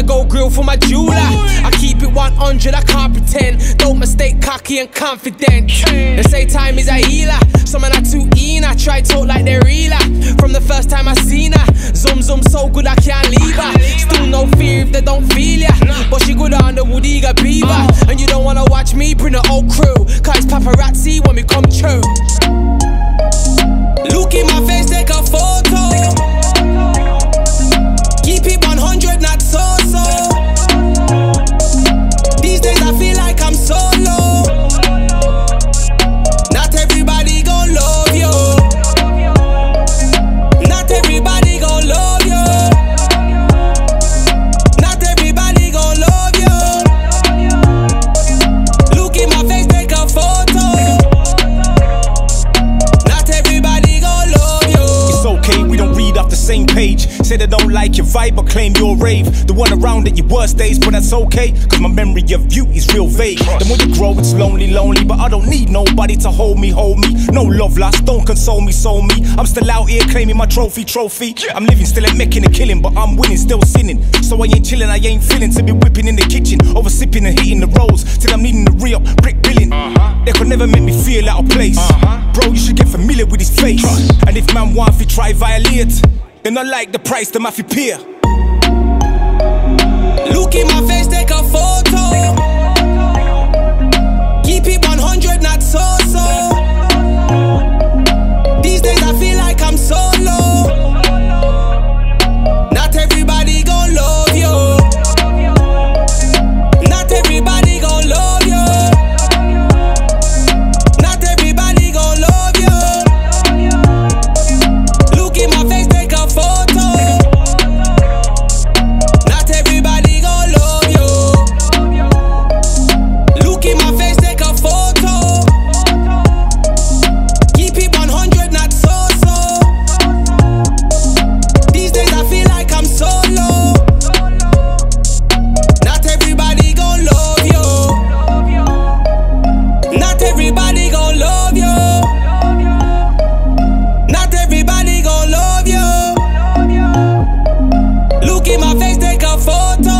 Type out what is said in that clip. Wanna go grill for my jeweler. I keep it 100, I can't pretend. Don't mistake cocky and confident. They say time is a healer. Some are not too in. I try talk like they're realer. From the first time I seen her, zoom zoom so good I can't leave her. Still no fear if they don't feel ya. But she good on the Woodiga Beaver. And you don't wanna watch me bring the old crew, cause it's paparazzi when we come true. Look in my face, take a photo. Same page, say they don't like your vibe but claim your rave. The one around at your worst days, but that's okay, cause my memory of you is real vague. Then when you grow it's lonely, lonely, but I don't need nobody to hold me. No love lost, don't console me, soul me. I'm still out here claiming my trophy. I'm living, still ain't making a killing, but I'm winning, still sinning. So I ain't chilling, I ain't feeling to be whipping in the kitchen, over sipping and hitting the rolls, till I'm needing to re-up, brick billing. They could never make me feel out of place. Bro, you should get familiar with his face. And if man want to try violate, then I like the price to my fi peer. Look in my face, take a photo. Keep it 100, not so. These days I feel like I'm solo. Not everybody gon' love you. Not everybody gon' love you. Take a photo.